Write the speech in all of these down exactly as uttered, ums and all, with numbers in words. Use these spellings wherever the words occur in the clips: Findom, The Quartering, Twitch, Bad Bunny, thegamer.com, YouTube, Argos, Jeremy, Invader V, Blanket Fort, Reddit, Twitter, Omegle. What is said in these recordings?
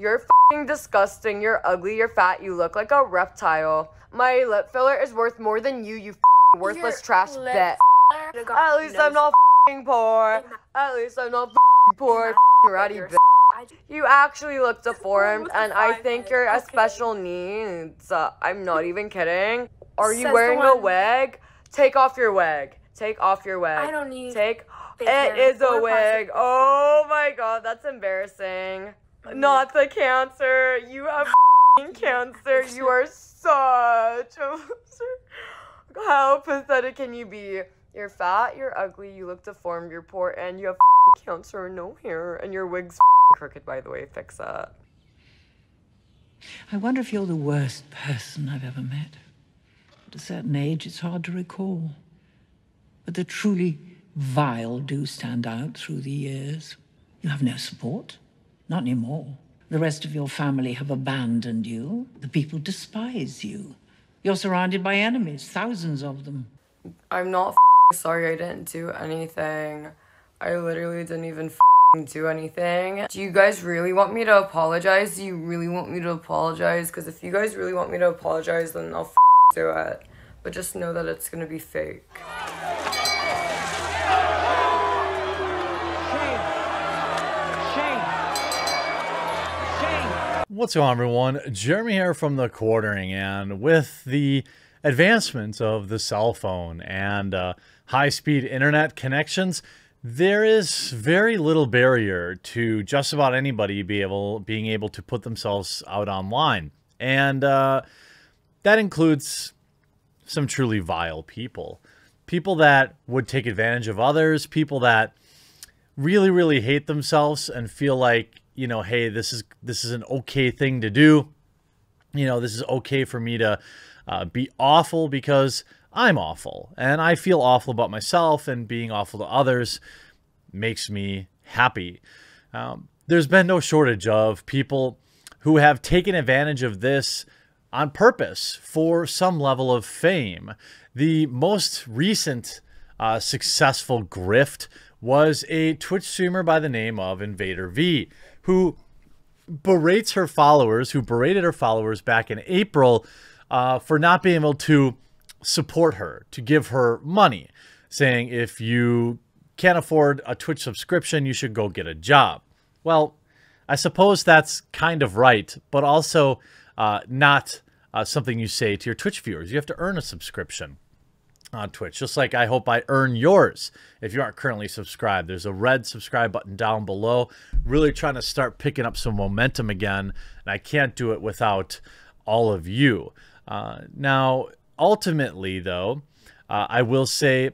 You're f***ing disgusting. You're ugly. You're fat. You look like a reptile. My lip filler is worth more than you, you f***ing worthless Your trash bitch. At least I'm not f***ing poor. At least I'm not f***ing poor, f***ing ratty bitch. You actually look deformed, and I think you're a special needs. Uh, I'm not even kidding. Are you wearing a wig? Take off your wig. Take off your wig. I don't need. Take. It is a wig. Oh my god, that's embarrassing. Not the cancer. You have f***ing cancer. You are such a loser. How pathetic can you be? You're fat. You're ugly. You look deformed. You're poor, and you have f***ing cancer. No hair, and your wig's crooked, by the way. Fix that. I wonder if you're the worst person I've ever met. At a certain age, it's hard to recall. But the truly vile do stand out through the years. You have no support. Not anymore. The rest of your family have abandoned you. The people despise you. You're surrounded by enemies, thousands of them. I'm not f***ing sorry I didn't do anything. I literally didn't even f***ing do anything. Do you guys really want me to apologize? Do you really want me to apologize? Because if you guys really want me to apologize, then I'll f***ing do it. But just know that it's gonna be fake. Shame. Shame. Shame. What's going on, everyone? Jeremy here from The Quartering, and with the advancements of the cell phone and uh, high-speed internet connections, there is very little barrier to just about anybody be able, being able to put themselves out online. And uh, that includes some truly vile people. People that would take advantage of others. People that really, really hate themselves and feel like, you know, hey, this is, this is an okay thing to do. You know, this is okay for me to uh, be awful because I'm awful, and I feel awful about myself, and being awful to others makes me happy. Um, there's been no shortage of people who have taken advantage of this on purpose for some level of fame. The most recent uh, successful grift was a Twitch streamer by the name of Invader V, who berates her followers, who berated her followers back in April uh, for not being able to support her, to give her money, saying if you can't afford a Twitch subscription, you should go get a job. Well, I suppose that's kind of right, but also uh, not uh, something you say to your Twitch viewers. You have to earn a subscription on Twitch, just like I hope I earn yours. If you aren't currently subscribed, there's a red subscribe button down below. Really trying to start picking up some momentum again, and I can't do it without all of you. Uh, now, ultimately, though, uh, I will say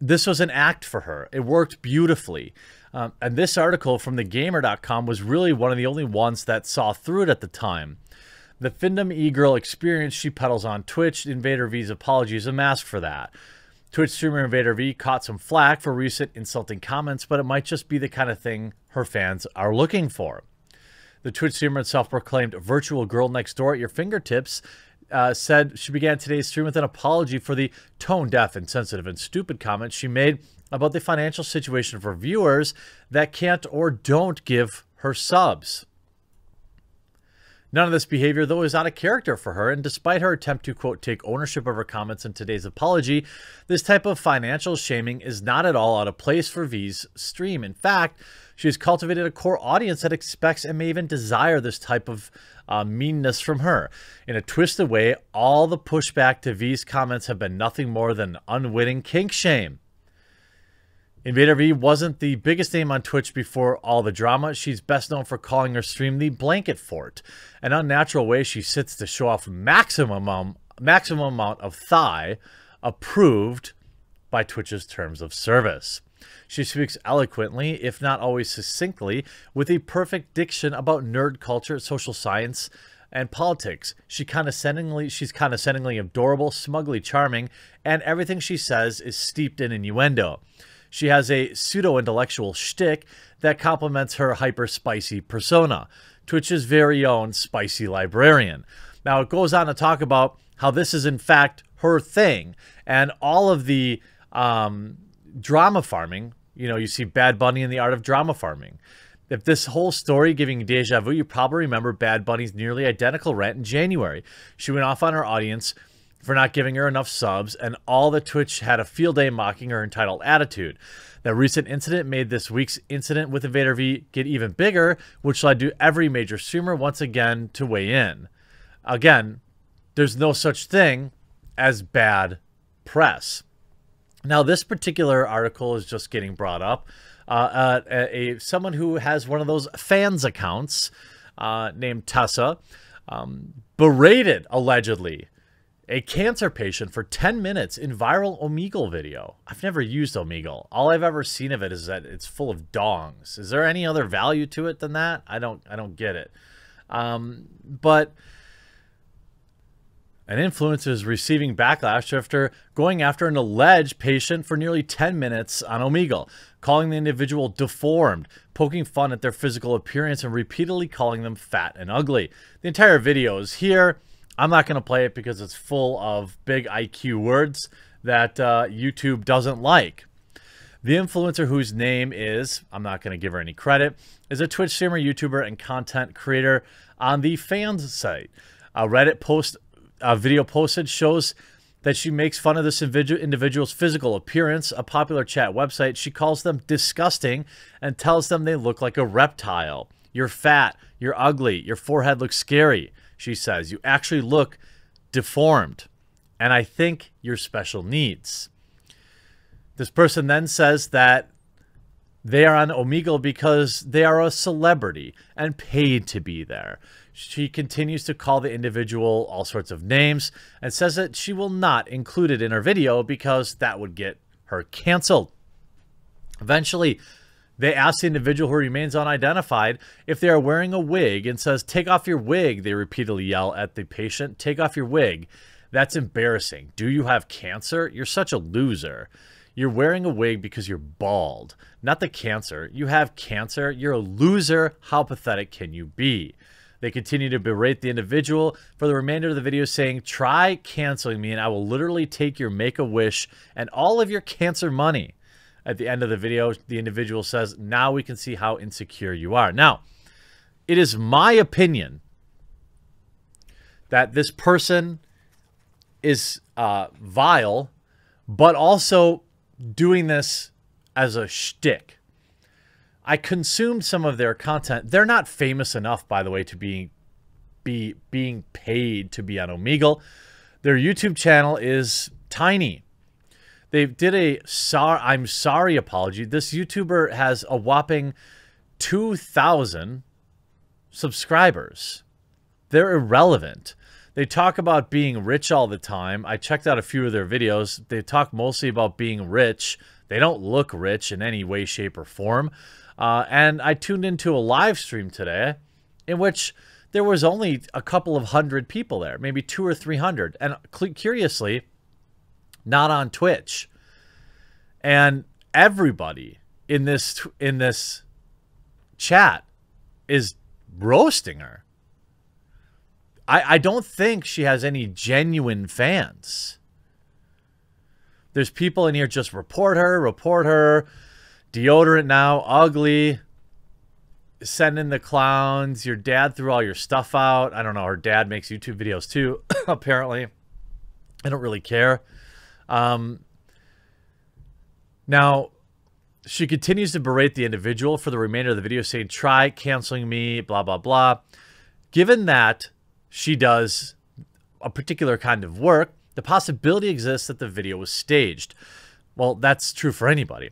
this was an act for her. It worked beautifully. Um, and this article from the gamer dot com was really one of the only ones that saw through it at the time. The Findom e-girl experience she peddles on Twitch. Invader V's apology is a mask for that. Twitch streamer Invader V caught some flack for recent insulting comments, but it might just be the kind of thing her fans are looking for. The Twitch streamer and self-proclaimed virtual girl next door at your fingertips Uh, said she began today's stream with an apology for the tone-deaf, insensitive, and stupid comments she made about the financial situation for viewers that can't or don't give her subs. None of this behavior, though, is out of character for her, and despite her attempt to, quote, take ownership of her comments in today's apology, this type of financial shaming is not at all out of place for V's stream. In fact, she has cultivated a core audience that expects and may even desire this type of uh, meanness from her. In a twisted way, all the pushback to V's comments have been nothing more than unwitting kink shame. Invader V wasn't the biggest name on Twitch before all the drama. She's best known for calling her stream the Blanket Fort, an unnatural way she sits to show off maximum, um, maximum amount of thigh approved by Twitch's terms of service. She speaks eloquently, if not always succinctly, with a perfect diction about nerd culture, social science, and politics. She condescendingly, she's condescendingly adorable, smugly charming, and everything she says is steeped in innuendo. She has a pseudo-intellectual shtick that complements her hyper-spicy persona, Twitch's very own spicy librarian. Now, it goes on to talk about how this is, in fact, her thing, and all of the um, drama farming. You know, you see Bad Bunny in The Art of Drama Farming. If this whole story giving deja vu, you probably remember Bad Bunny's nearly identical rant in January. She went off on her audience for not giving her enough subs, and all the Twitch had a field day mocking her entitled attitude. That recent incident made this week's incident with Invader V get even bigger, which led to every major streamer once again to weigh in. Again, there's no such thing as bad press. Now, this particular article is just getting brought up. Uh, a, a someone who has one of those fans accounts uh, named Tessa um, berated, allegedly, a cancer patient for ten minutes in viral Omegle video. I've never used Omegle. All I've ever seen of it is that it's full of dongs. Is there any other value to it than that? I don't, I don't get it. Um, but an influencer is receiving backlash after going after an alleged patient for nearly ten minutes on Omegle, calling the individual deformed, poking fun at their physical appearance, and repeatedly calling them fat and ugly. The entire video is here. I'm not going to play it because it's full of big I Q words that uh, YouTube doesn't like. The influencer, whose name is, I'm not going to give her any credit, is a Twitch streamer, YouTuber, and content creator on the fans site. A Reddit post, a video posted shows that she makes fun of this individual's physical appearance. A popular chat website, she calls them disgusting and tells them they look like a reptile. You're fat, you're ugly, your forehead looks scary. She says, you actually look deformed, and I think you're special needs. This person then says that they are on Omegle because they are a celebrity and paid to be there. She continues to call the individual all sorts of names and says that she will not include it in her video because that would get her canceled. Eventually, they asked the individual, who remains unidentified, if they are wearing a wig, and says, take off your wig. They repeatedly yell at the patient, take off your wig. That's embarrassing. Do you have cancer? You're such a loser. You're wearing a wig because you're bald, not the cancer. You have cancer. You're a loser. How pathetic can you be? They continue to berate the individual for the remainder of the video, saying, try canceling me and I will literally take your Make-A-Wish and all of your cancer money. At the end of the video, the individual says, now we can see how insecure you are. Now, it is my opinion that this person is uh, vile, but also doing this as a shtick. I consumed some of their content. They're not famous enough, by the way, to be, be being paid to be on Omegle. Their YouTube channel is tiny. They did a sor- I'm sorry apology. This YouTuber has a whopping two thousand subscribers. They're irrelevant. They talk about being rich all the time. I checked out a few of their videos. They talk mostly about being rich. They don't look rich in any way, shape, or form. Uh, and I tuned into a live stream today in which there was only a couple of hundred people there, maybe two or three hundred. And curiously, not on Twitch. And everybody in this in this chat is roasting her. I, I don't think she has any genuine fans. There's people in here just report her, report her, deodorant now, ugly, send in the clowns, your dad threw all your stuff out. I don't know, her dad makes YouTube videos too, apparently. I don't really care. Um, now, she continues to berate the individual for the remainder of the video, saying, try canceling me, blah, blah, blah. Given that she does a particular kind of work, the possibility exists that the video was staged. Well, that's true for anybody.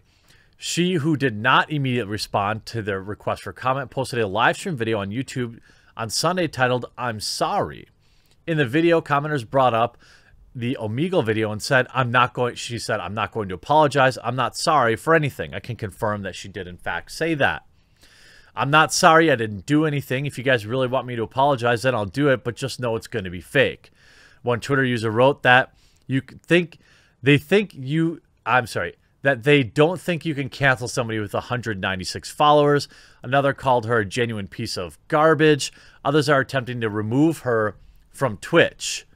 She, who did not immediately respond to their request for comment, posted a live stream video on YouTube on Sunday titled, I'm sorry. In the video, commenters brought up the Omegle video and said, I'm not going, she said, I'm not going to apologize. I'm not sorry for anything. I can confirm that she did, in fact, say that. I'm not sorry. I didn't do anything. If you guys really want me to apologize, then I'll do it, but just know it's going to be fake. One Twitter user wrote that you think they think you, I'm sorry, that they don't think you can cancel somebody with one hundred ninety-six followers. Another called her a genuine piece of garbage. Others are attempting to remove her from Twitch.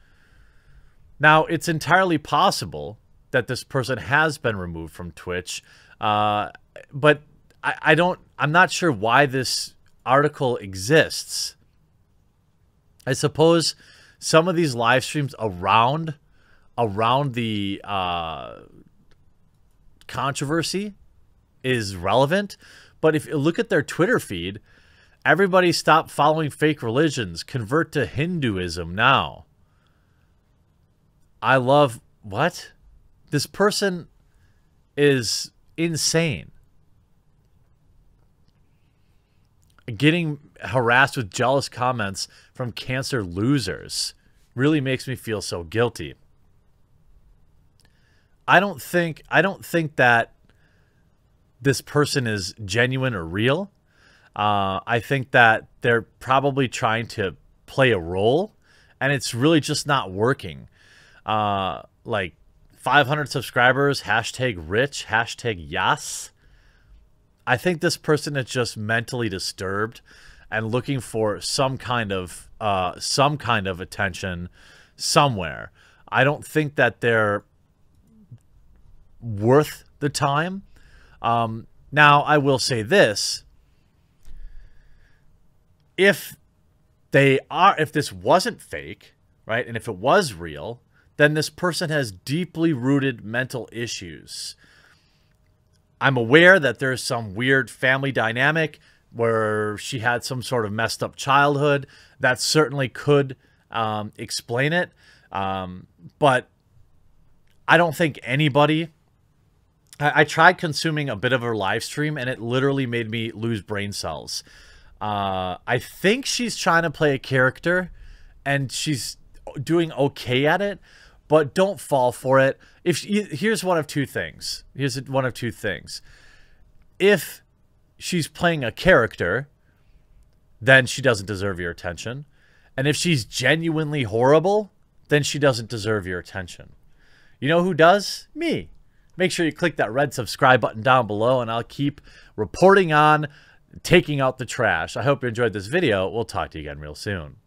Now, it's entirely possible that this person has been removed from Twitch, uh, but I, I don't, I'm not sure why this article exists. I suppose some of these live streams around, around the uh, controversy is relevant. But if you look at their Twitter feed, everybody stop following fake religions, convert to Hinduism now. I love, what? This person is insane. Getting harassed with jealous comments from cancer losers really makes me feel so guilty. I don't think, I don't think that this person is genuine or real. Uh, I think that they're probably trying to play a role, and it's really just not working. Uh, like five hundred subscribers, hashtag rich, hashtag yas. I think this person is just mentally disturbed and looking for some kind of uh, some kind of attention somewhere. I don't think that they're worth the time. Um, now, I will say this. If they are, if this wasn't fake, right, and if it was real, then this person has deeply rooted mental issues. I'm aware that there's some weird family dynamic where she had some sort of messed up childhood. That certainly could um, explain it. Um, but I don't think anybody... I, I tried consuming a bit of her live stream, and it literally made me lose brain cells. Uh, I think she's trying to play a character, and she's doing okay at it, but don't fall for it. If she, here's one of two things. Here's one of two things. If she's playing a character, then she doesn't deserve your attention. And if she's genuinely horrible, then she doesn't deserve your attention. You know who does? Me. Make sure you click that red subscribe button down below, and I'll keep reporting on taking out the trash. I hope you enjoyed this video. We'll talk to you again real soon.